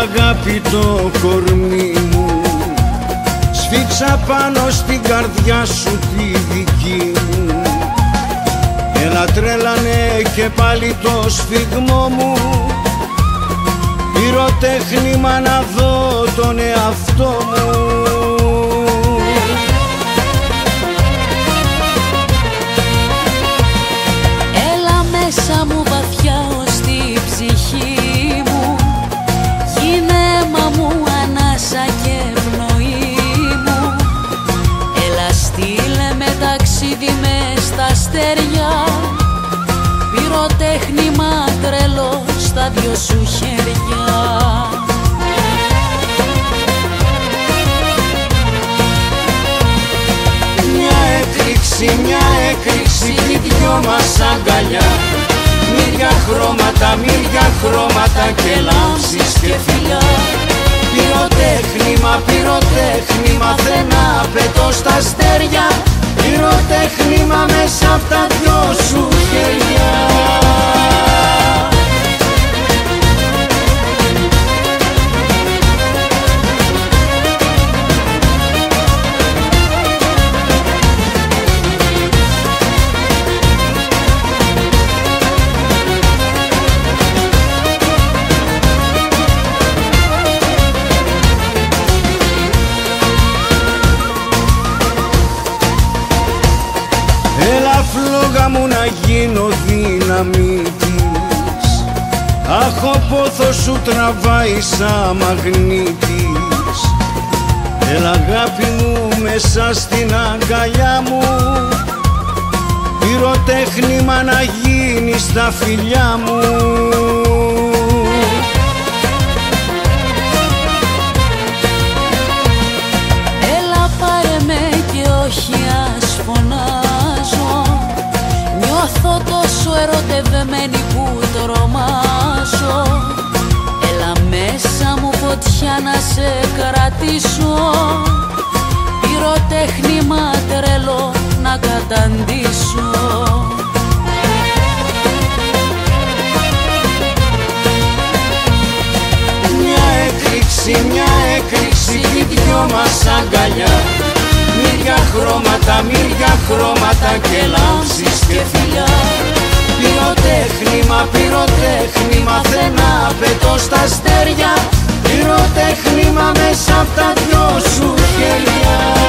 αγάπη το κορμί μου, σφίξα πάνω στην καρδιά σου τη δική μου. Έλα τρέλανε και πάλι το σφιγμό μου, πυροτέχνημα να δω τον εαυτό μου. Μέσα μου βαθιά ως τη ψυχή μου, γυναίμα μου, ανάσα και πνοή μου. Έλα στείλε με ταξίδι μες στα αστέρια, πυροτέχνημα τρελό στα δυο σου χέρια. Μια έκρηξη, μια έκρηξη κι οι δυο μας αγκαλιά, μύρια χρώματα, μύρια χρώματα και λάμψεις και φιλιά. Πυροτέχνημα, πυροτέχνημα, δεν απαιτώ στα αστέρια, πυροτέχνημα μέσα απ' τα δυο σου χέρια. Φλόγα μου να γίνω δύναμη της, αχ ο πόθος σου τραβάει σαν μαγνήτης. Έλα αγάπη μου μέσα στην αγκαλιά μου, πυροτέχνημα να γίνεις τα φιλιά μου. Έλα πάρε με και όχι ας φωνάζω, νιώθω τόσο ερωτευμένη που τρομάζω. Έλα μέσα μου φωτιά να σε κρατήσω, πυροτέχνημα τρελό να καταντήσω. Μια έκρηξη κι οι δυο μας αγκαλιά, μύρια χρώματα, μύρια χρώματα και λάμψεις και φιλιά. Πυροτέχνημα, πυροτέχνημα, δεν απαιτώ στα αστέρια, πυροτέχνημα μέσα απ' τα δυο σου χέρια.